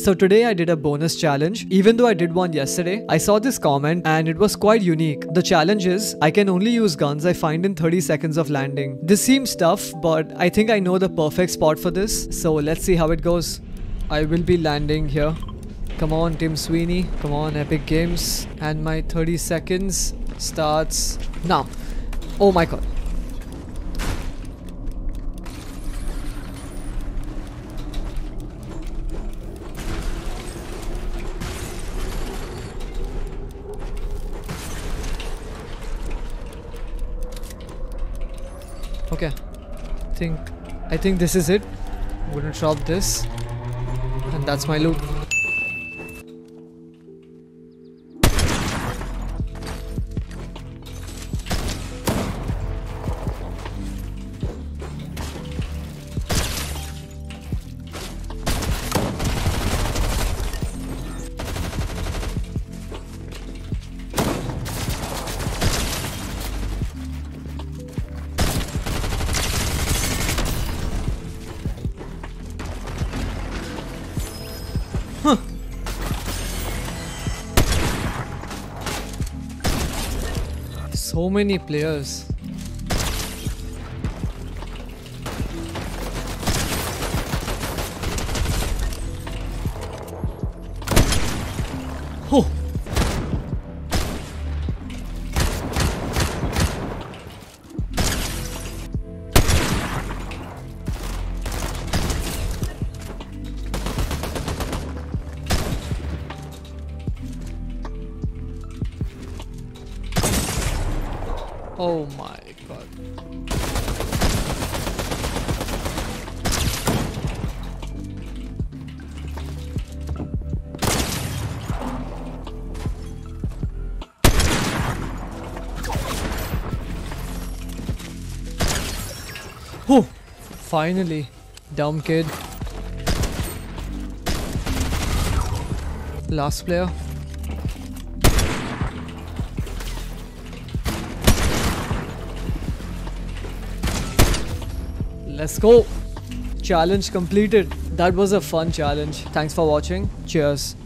So today I did a bonus challenge. Even though I did one yesterday, I saw this comment and it was quite unique. The challenge is, I can only use guns I find in 30 seconds of landing. This seems tough, but I think I know the perfect spot for this. So let's see how it goes. I will be landing here. Come on, Tim Sweeney. Come on, Epic Games. And my 30 seconds starts now. Oh my god. Okay, I think this is it. I'm gonna drop this, and that's my loot. So many players. Oh. Oh my god. Oh, finally, dumb kid. Last player. Let's go. Challenge completed. That was a fun challenge. Thanks for watching. Cheers.